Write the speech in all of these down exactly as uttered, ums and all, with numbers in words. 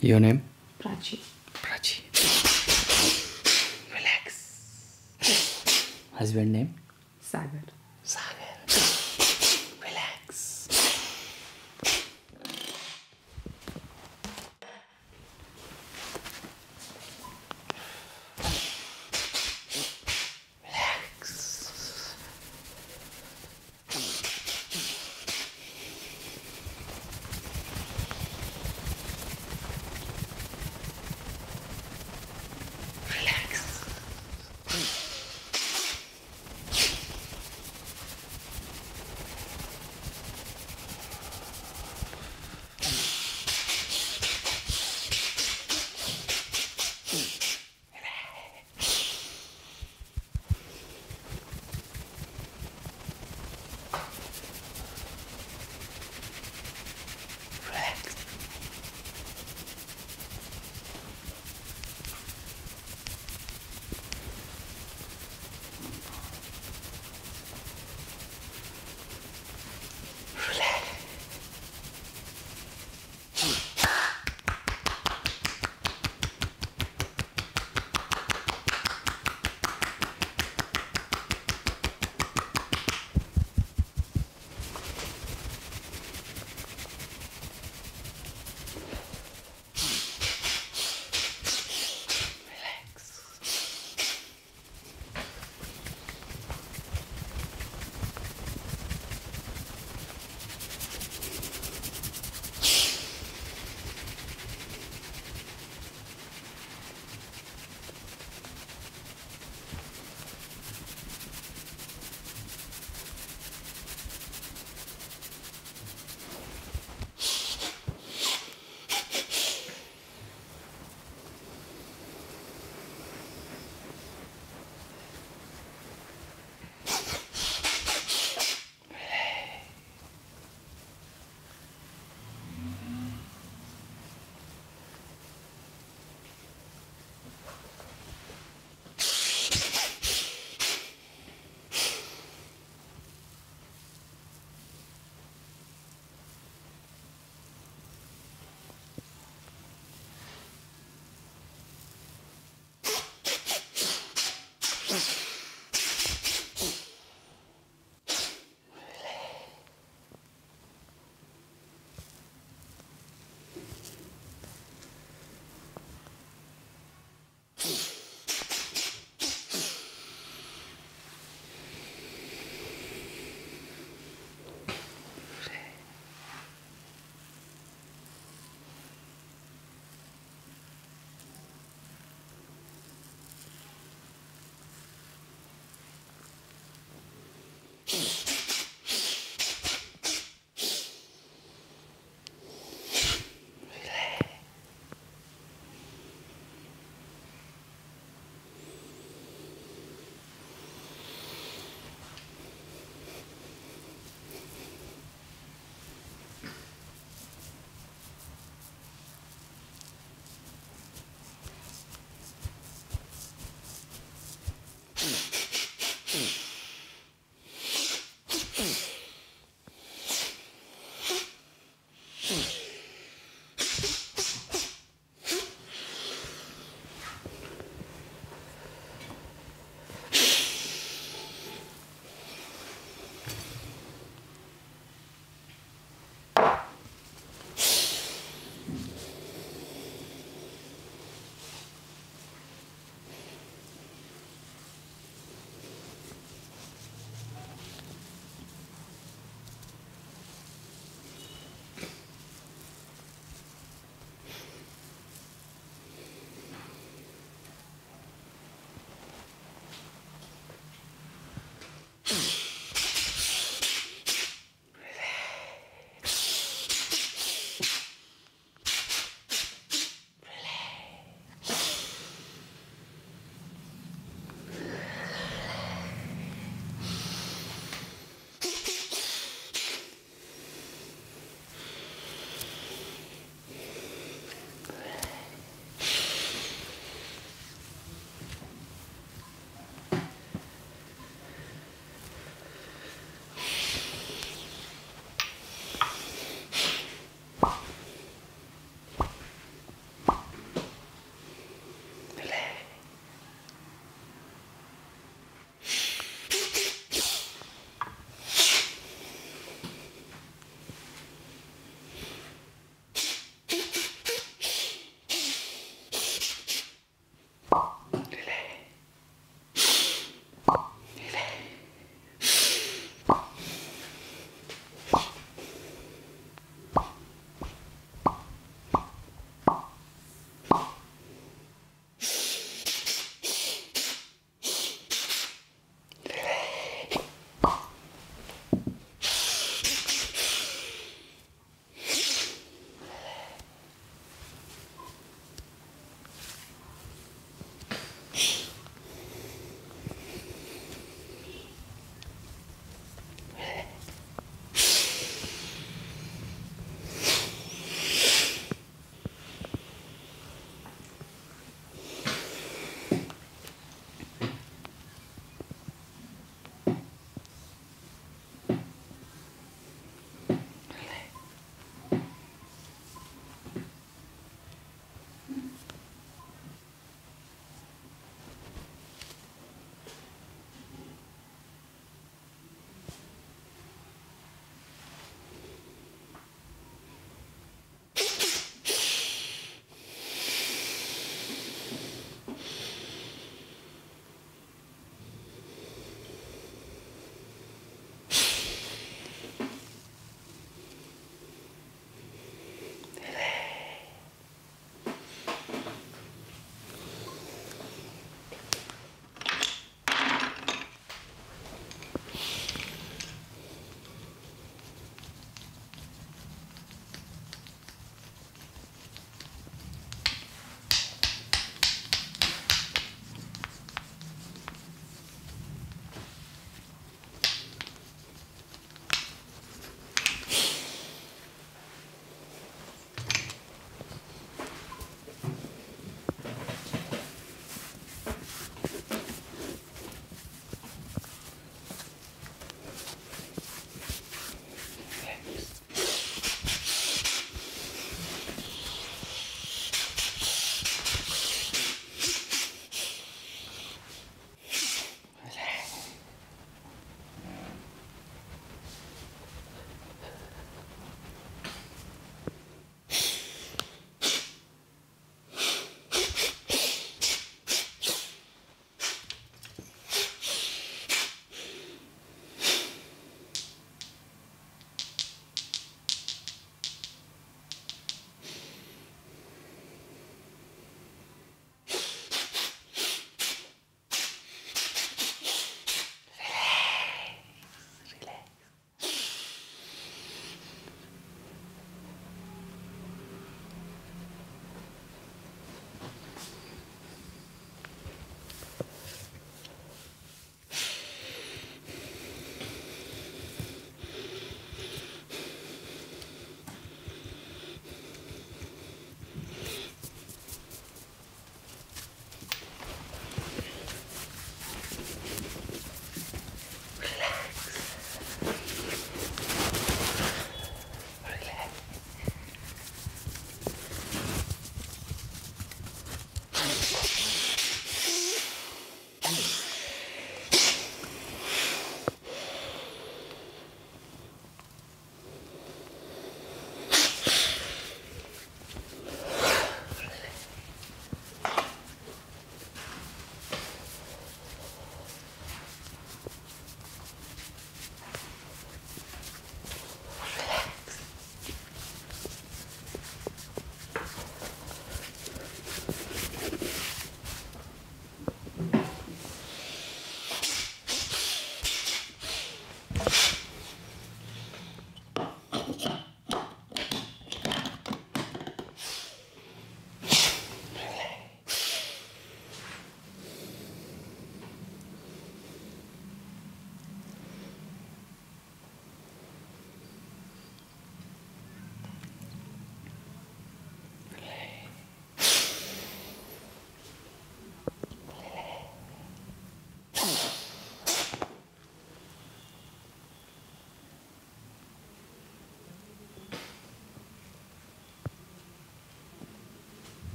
Your name? Prachi. Prachi. Relax. Husband name? Sagar. Sagar. Relax. Relax. Relax.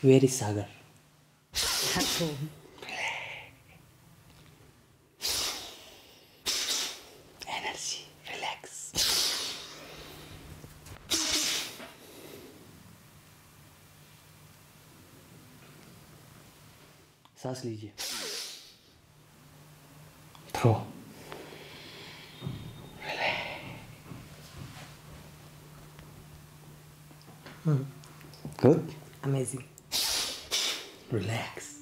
Where is Sagar? At home. Energy, relax. सांस लीजिए. Throw. Relax. Hmm. Good. Amazing. Relax.